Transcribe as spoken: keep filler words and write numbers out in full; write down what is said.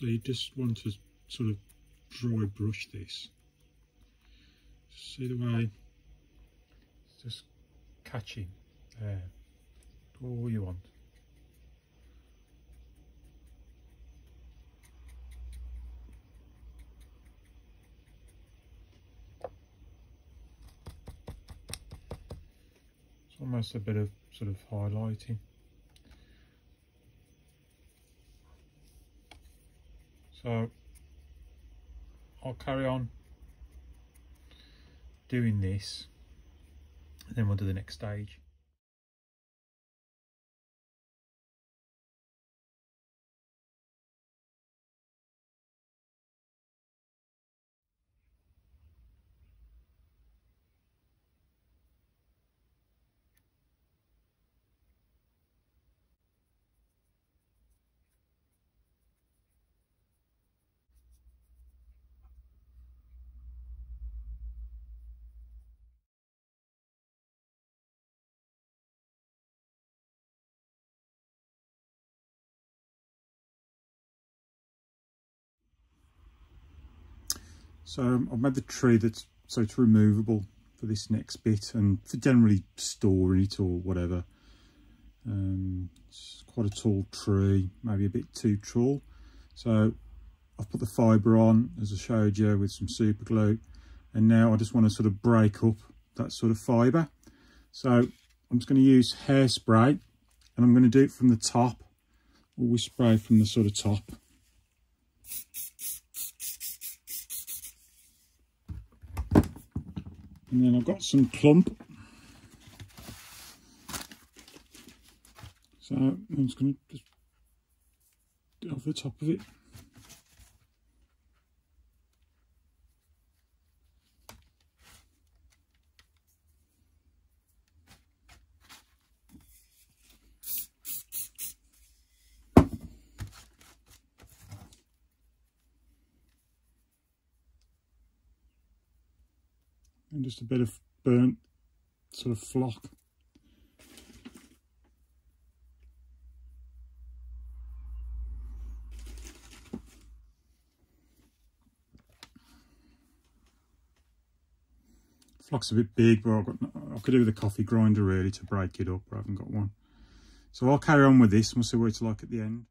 So you just want to sort of dry brush this. See the way it's just catching there. Do all you want. It's almost a bit of sort of highlighting. So I'll carry on doing this and then we'll do the next stage. So um, I've made the tree that's so it's removable for this next bit and for generally storing it or whatever. Um, it's quite a tall tree, maybe a bit too tall. So I've put the fibre on, as I showed you, with some super glue. And now I just want to sort of break up that sort of fibre. So I'm just going to use hairspray and I'm going to do it from the top. Always spray from the sort of top. And then I've got some clump. So I'm just going to just get off the top of it. And just a bit of burnt sort of flock. Flock's a bit big, but I've got, I could do with a coffee grinder really to break it up, but I haven't got one. So I'll carry on with this and we'll see what it's like at the end.